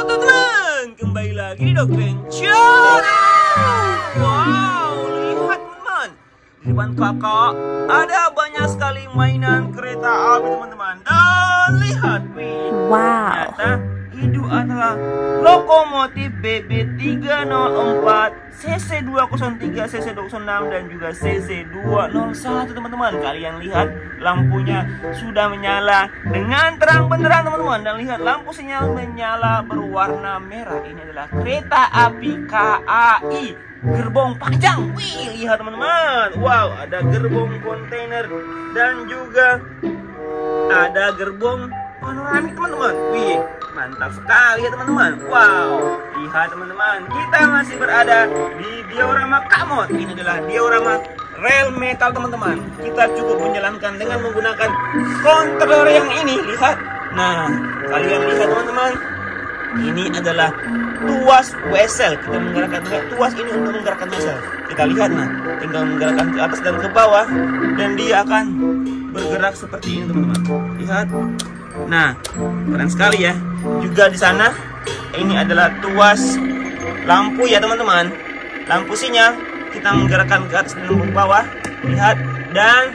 Halo teman-teman, kembali lagi di Doctrain Channel. Wow, lihat teman, hebat kakak, ada banyak sekali mainan kereta api teman-teman. Dan lihat, ternyata itu adalah lokomotif BB304, CC203, CC206, dan juga CC201 teman-teman. Kalian lihat lampunya sudah menyala dengan terang benderang teman-teman. Dan lihat lampu sinyal menyala berwarna merah. Ini adalah kereta api KAI gerbong panjang. Wih, lihat teman-teman. Wow, ada gerbong kontainer dan juga ada gerbong panoramik teman-teman. Wih, mantap sekali ya teman-teman. Wow, lihat teman-teman, kita masih berada di diorama Kamot. Ini adalah diorama rel metal teman-teman. Kita cukup menjalankan dengan menggunakan controller yang ini. Lihat, nah kalian lihat teman-teman, ini adalah tuas wesel. Kita menggerakkan tuas ini untuk menggerakkan wesel. Kita lihat, nah tinggal menggerakkan ke atas dan ke bawah dan dia akan bergerak seperti ini teman-teman. Lihat, nah keren sekali ya. Juga di sana ini adalah tuas lampu ya teman-teman. Lampu sinyal kita menggerakkan ke atas dan ke bawah. Lihat, dan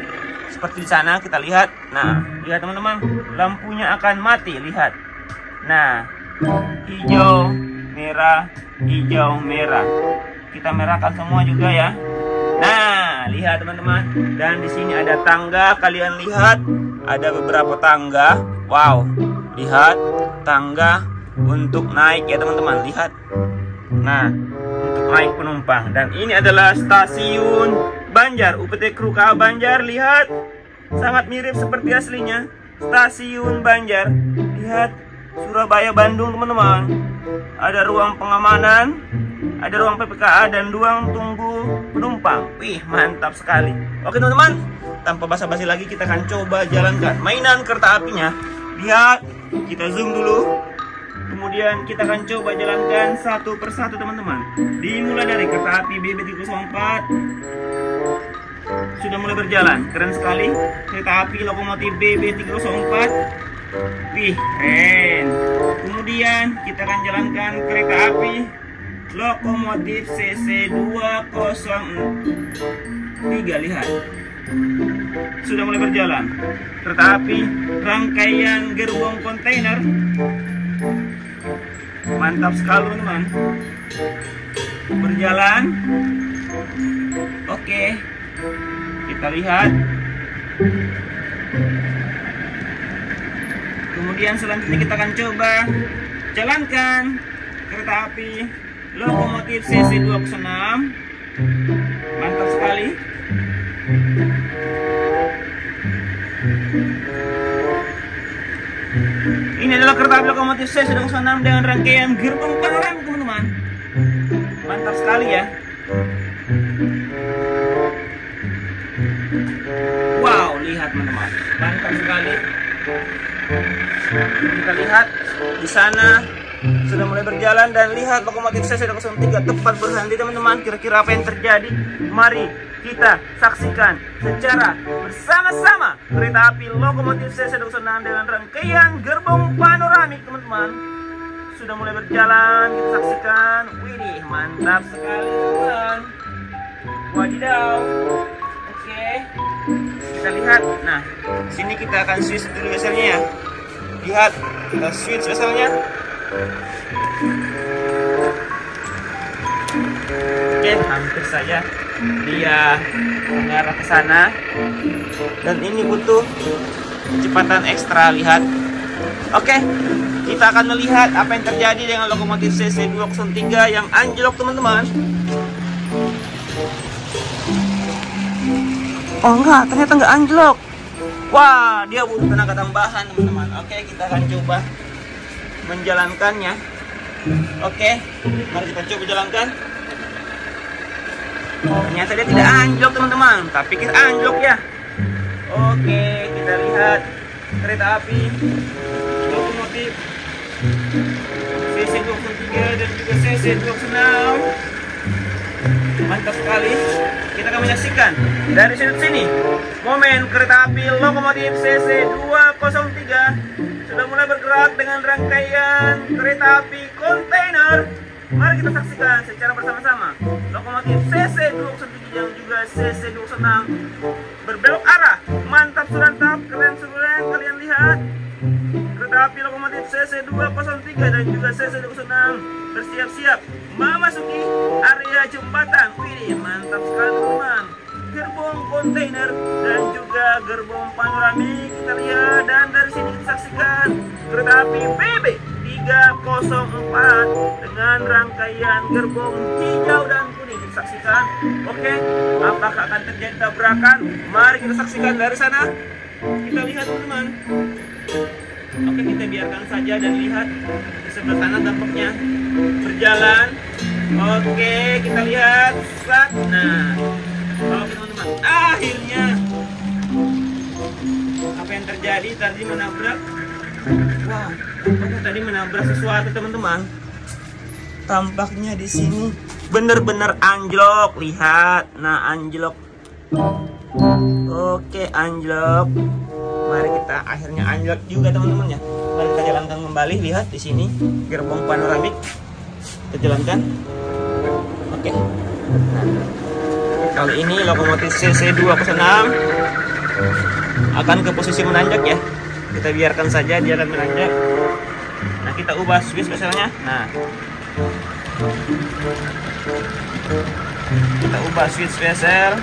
seperti di sana kita lihat. Nah, lihat teman-teman, lampunya akan mati. Lihat, nah hijau merah, hijau merah. Kita merahkan semua juga ya. Nah, lihat teman-teman, dan di sini ada tangga. Kalian lihat, ada beberapa tangga. Wow, lihat tangga untuk naik ya teman-teman. Lihat, nah untuk naik penumpang. Dan ini adalah stasiun Banjar, UPT Kru KA Banjar. Lihat, sangat mirip seperti aslinya. Stasiun Banjar, lihat, Surabaya Bandung teman-teman. Ada ruang pengamanan, ada ruang PPKA, dan ruang tunggu penumpang. Wih, mantap sekali. Oke teman-teman, tanpa basa-basi lagi kita akan coba jalankan mainan kereta apinya. Lihat, kita zoom dulu, kemudian kita akan coba jalankan satu persatu teman-teman. Dimulai dari kereta api BB304. Sudah mulai berjalan, keren sekali. Kereta api lokomotif BB304. Wih, keren. Kemudian kita akan jalankan kereta api lokomotif CC203. Lihat, sudah mulai berjalan. Kereta api rangkaian gerbong kontainer, mantap sekali teman-teman. Berjalan. Oke, kita lihat. Kemudian selanjutnya kita akan coba jalankan kereta api lokomotif CC206. Mantap sekali. Ini adalah kereta api lokomotif CC206 dengan rangkaian gerbong panoramik teman-teman. Mantap sekali ya. Wow, lihat teman-teman, mantap sekali. Kita lihat di sana sudah mulai berjalan. Dan lihat lokomotif CC203 tepat berhenti teman-teman. Kira-kira apa yang terjadi? Mari kita saksikan secara bersama-sama kereta api lokomotif CC206 dengan rangkaian gerbong panoramik teman-teman. Sudah mulai berjalan, kita saksikan. Widih, mantap sekali teman-teman. Wadidaw. Oke, kita lihat. Nah, sini kita akan switch dulu weselnya ya. Lihat, kita switch weselnya. Oke, hampir saja dia mengarah ke sana. Dan ini butuh kecepatan ekstra, lihat. Oke, kita akan melihat apa yang terjadi dengan lokomotif CC203 yang anjlok teman-teman. Oh enggak, ternyata enggak anjlok. Wah, dia butuh tenaga tambahan teman-teman. Oke, kita akan coba menjalankannya. Oke, mari kita coba jalankan. Ternyata dia tidak anjlok teman-teman, tapi kita anjlok ya. Oke, kita lihat kereta api lokomotif CC203 dan juga CC206. Mantap sekali. Kita akan menyaksikan dari sudut sini momen kereta api lokomotif CC203 sudah mulai bergerak dengan rangkaian kereta api kontainer. Mari kita saksikan secara bersama-sama lokomotif CC203 yang juga CC206 berbelok arah. Mantap surantap, keren seluruhnya. Kalian lihat kereta api lokomotif CC203 dan juga CC206 bersiap-siap memasuki area jembatan. Wih, mantap sekali teman. Gerbong kontainer dan juga gerbong panoramik kita lihat, dan dari sini kita saksikan kereta api BB304 dengan rangkaian gerbong hijau dan kuning. Kita saksikan, oke, apakah akan terjadi tabrakan? Mari kita saksikan dari sana. Kita lihat teman-teman. Oke, kita biarkan saja dan lihat di sebelah sana tampaknya berjalan. Oke, kita lihat. Nah, oke teman-teman, akhirnya apa yang terjadi tadi menabrak. Wah, wow, tadi menabrak sesuatu teman-teman. Tampaknya di sini benar-benar anjlok. Lihat, nah anjlok. Oke, anjlok. Mari kita akhirnya anjlok juga teman-teman ya. Mari kita jalankan kembali. Lihat di sini gerbong panoramik. Kita jalankan. Oke. Nah, kali ini lokomotif CC206 akan ke posisi menanjak ya. Kita biarkan saja dia akan menanjak. Nah, kita ubah switch misalnya. Nah, kita ubah switch VSR.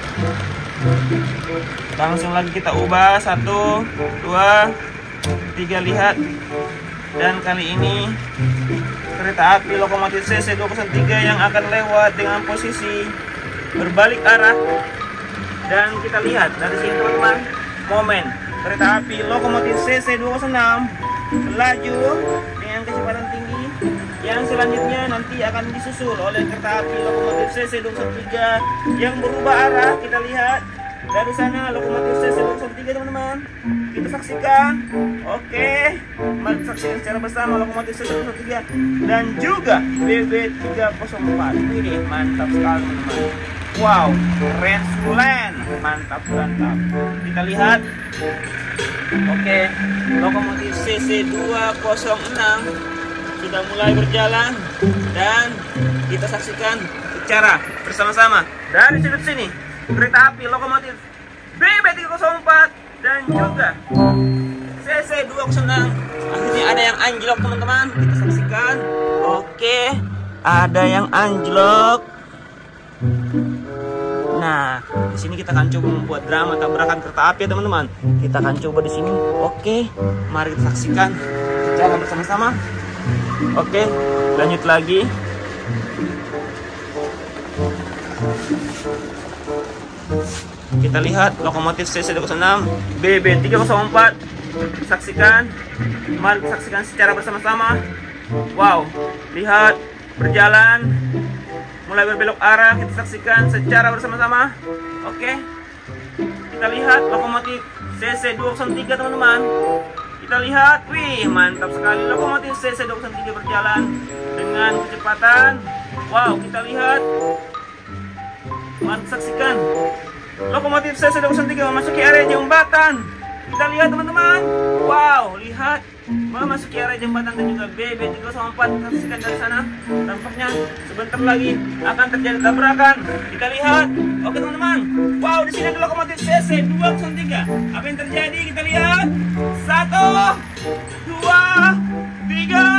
Langsung lagi kita ubah 1, 2, 3, lihat. Dan kali ini kereta api lokomotif CC203 yang akan lewat dengan posisi berbalik arah. Dan kita lihat dari sini teman-teman, momen kereta api lokomotif CC206 melaju dengan kecepatan tinggi, yang selanjutnya nanti akan disusul oleh kereta api lokomotif CC203 yang berubah arah. Kita lihat dari sana lokomotif CC203 teman-teman, kita saksikan. Oke, mari saksikan secara bersama lokomotif CC203 dan juga BB304. Ini mantap sekali teman-teman. Wow, keren sulen, mantap. Kita lihat, oke, lokomotif CC206 sudah mulai berjalan dan kita saksikan secara bersama-sama dari sudut sini kereta api lokomotif BB304 dan juga CC206. Akhirnya ada yang anjlok teman-teman, kita saksikan. Oke, ada yang anjlok. Nah, di sini kita akan coba membuat drama tabrakan kereta api, teman-teman. Kita akan coba di sini. Oke, mari kita saksikan secara bersama-sama. Oke, lanjut lagi. Kita lihat lokomotif CC206 BB304. Saksikan. Mari kita saksikan secara bersama-sama. Wow, lihat berjalan. Mulai berbelok arah, kita saksikan secara bersama-sama. Oke, kita lihat lokomotif CC203 teman-teman. Kita lihat, wih, mantap sekali lokomotif CC203 berjalan dengan kecepatan. Wow, kita lihat. Mari saksikan lokomotif CC203 memasuki area jembatan. Kita lihat teman-teman. Wow, lihat memasuki area jembatan dan juga BB304. Saksikan dari sana. Tampaknya sebentar lagi akan terjadi tabrakan. Kita lihat. Oke teman-teman. Wow, di sini ada lokomotif CC203. Apa yang terjadi? Kita lihat. 1, 2, 3.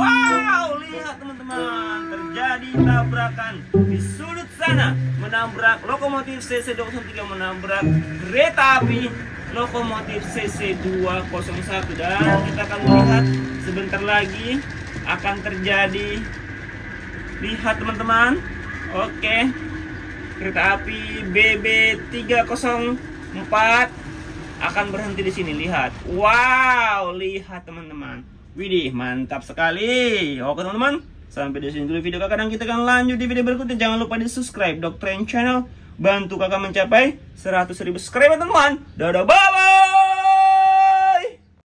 Wow, lihat teman-teman. Terjadi tabrakan di sudut sana. Menabrak lokomotif CC203 menabrak kereta api lokomotif CC201 dan kita akan melihat sebentar lagi akan terjadi. Lihat teman-teman. Oke, kereta api BB304 akan berhenti di sini. Lihat. Wow, lihat teman-teman. Widih, mantap sekali. Oke teman-teman, sampai di sini dulu video Kakak, dan kita akan lanjut di video berikutnya. Jangan lupa di subscribe Doctrain Channel. Bantu Kakak mencapai 100.000 subscriber teman-teman. Dadah, bye-bye.